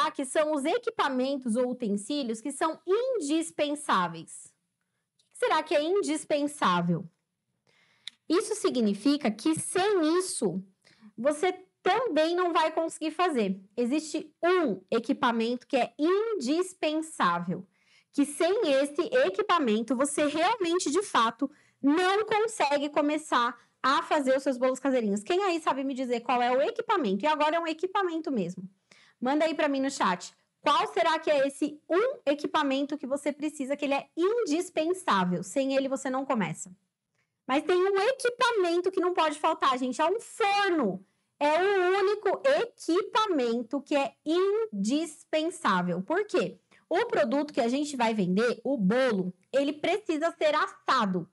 tá? Que são os equipamentos ou utensílios que são indispensáveis. O que será que é indispensável? Isso significa que sem isso, você também não vai conseguir fazer. Existe um equipamento que é indispensável, que sem esse equipamento, você realmente, de fato, não consegue começar a fazer os seus bolos caseirinhos. Quem aí sabe me dizer qual é o equipamento? E agora é um equipamento mesmo. Manda aí para mim no chat. Qual será que é esse um equipamento que você precisa, que ele é indispensável? Sem ele, você não começa. Mas tem um equipamento que não pode faltar, gente. É um forno. É o único equipamento que é indispensável. Por quê? O produto que a gente vai vender, o bolo, ele precisa ser assado.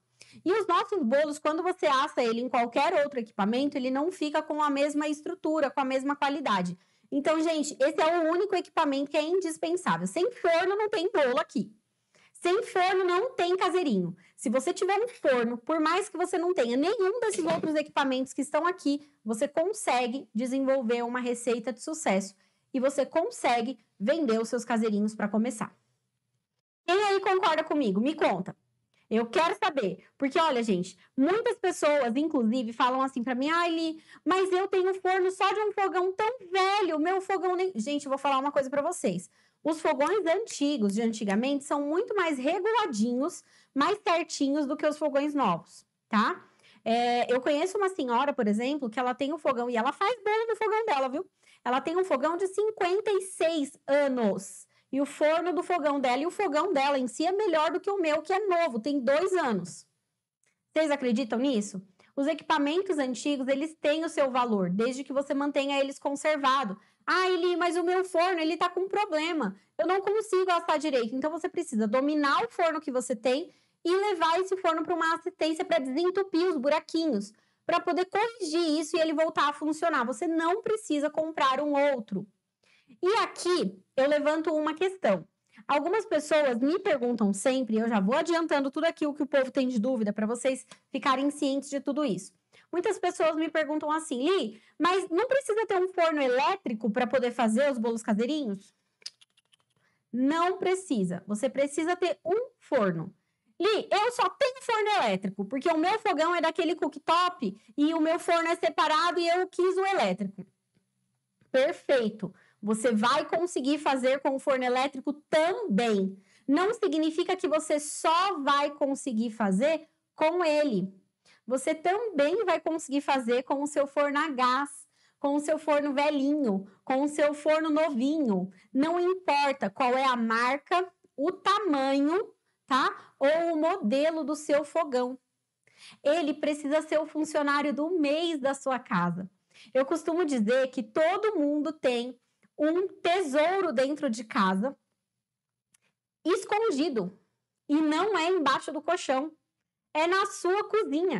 E os nossos bolos, quando você assa ele em qualquer outro equipamento, ele não fica com a mesma estrutura, com a mesma qualidade. Então, gente, esse é o único equipamento que é indispensável. Sem forno não tem bolo aqui. Sem forno não tem caseirinho. Se você tiver um forno, por mais que você não tenha nenhum desses outros equipamentos que estão aqui, você consegue desenvolver uma receita de sucesso. E você consegue vender os seus caseirinhos para começar. Quem aí concorda comigo? Me conta. Eu quero saber. Porque, olha, gente, muitas pessoas, inclusive, falam assim para mim: "Ai, Li, mas eu tenho forno só de um fogão tão velho, meu fogão nem..." Gente, eu vou falar uma coisa para vocês. Os fogões antigos, de antigamente, são muito mais reguladinhos, mais certinhos do que os fogões novos, tá? Eu conheço uma senhora, por exemplo, que ela tem um fogão, e ela faz bolo no fogão dela, viu? Ela tem um fogão de 56 anos. E o forno do fogão dela e o fogão dela em si é melhor do que o meu, que é novo, tem 2 anos. Vocês acreditam nisso? Os equipamentos antigos, eles têm o seu valor, desde que você mantenha eles conservados. "Ah, Eli, mas o meu forno, ele tá com problema. Eu não consigo assar direito." Então, você precisa dominar o forno que você tem e levar esse forno para uma assistência para desentupir os buraquinhos, para poder corrigir isso e ele voltar a funcionar. Você não precisa comprar um outro. E aqui eu levanto uma questão. Algumas pessoas me perguntam sempre, e eu já vou adiantando tudo aquilo que o povo tem de dúvida para vocês ficarem cientes de tudo isso. Muitas pessoas me perguntam assim: "Li, mas não precisa ter um forno elétrico para poder fazer os bolos caseirinhos?" Não precisa. Você precisa ter um forno. "Li, eu só tenho forno elétrico, porque o meu fogão é daquele cooktop e o meu forno é separado e eu quis o elétrico." Perfeito. Você vai conseguir fazer com o forno elétrico também. Não significa que você só vai conseguir fazer com ele. Você também vai conseguir fazer com o seu forno a gás, com o seu forno velhinho, com o seu forno novinho. Não importa qual é a marca, o tamanho, tá? Ou o modelo do seu fogão. Ele precisa ser o funcionário do mês da sua casa. Eu costumo dizer que todo mundo tem um tesouro dentro de casa, escondido, e não é embaixo do colchão, é na sua cozinha.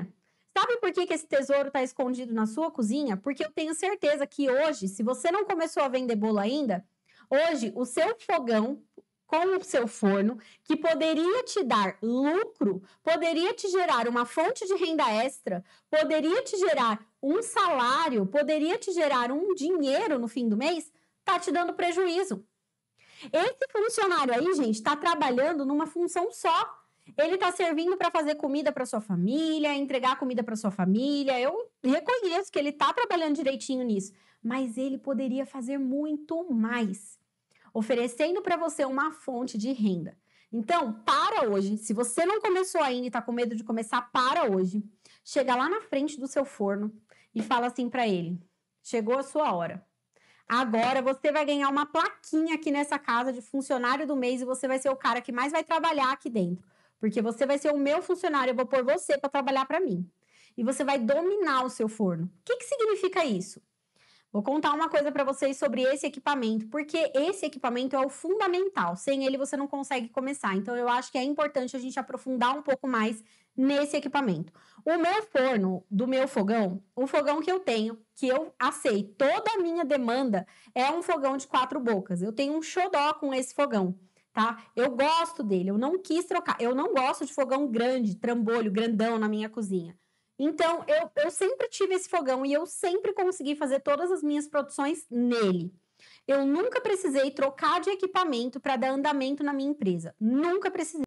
Sabe por que que esse tesouro está escondido na sua cozinha? Porque eu tenho certeza que hoje, se você não começou a vender bolo ainda, hoje o seu fogão com o seu forno, que poderia te dar lucro, poderia te gerar uma fonte de renda extra, poderia te gerar um salário, poderia te gerar um dinheiro no fim do mês, tá te dando prejuízo. Esse funcionário aí, gente, tá trabalhando numa função só. Ele tá servindo para fazer comida para sua família, entregar comida para sua família. Eu reconheço que ele tá trabalhando direitinho nisso, mas ele poderia fazer muito mais, oferecendo para você uma fonte de renda. Então, para hoje, se você não começou ainda e tá com medo de começar, para hoje. Chega lá na frente do seu forno e fala assim para ele: "Chegou a sua hora. Agora você vai ganhar uma plaquinha aqui nessa casa de funcionário do mês e você vai ser o cara que mais vai trabalhar aqui dentro. Porque você vai ser o meu funcionário, eu vou pôr você para trabalhar para mim. E você vai dominar o seu forno." O que significa isso? Vou contar uma coisa para vocês sobre esse equipamento, porque esse equipamento é o fundamental. Sem ele você não consegue começar. Então eu acho que é importante a gente aprofundar um pouco mais nesse equipamento. O meu forno, do meu fogão, o fogão que eu tenho, que eu assei toda a minha demanda, é um fogão de 4 bocas. Eu tenho um xodó com esse fogão, tá? Eu gosto dele, eu não quis trocar. Eu não gosto de fogão grande, trambolho, grandão na minha cozinha. Então, eu sempre tive esse fogão e eu sempre consegui fazer todas as minhas produções nele. Eu nunca precisei trocar de equipamento para dar andamento na minha empresa. Nunca precisei.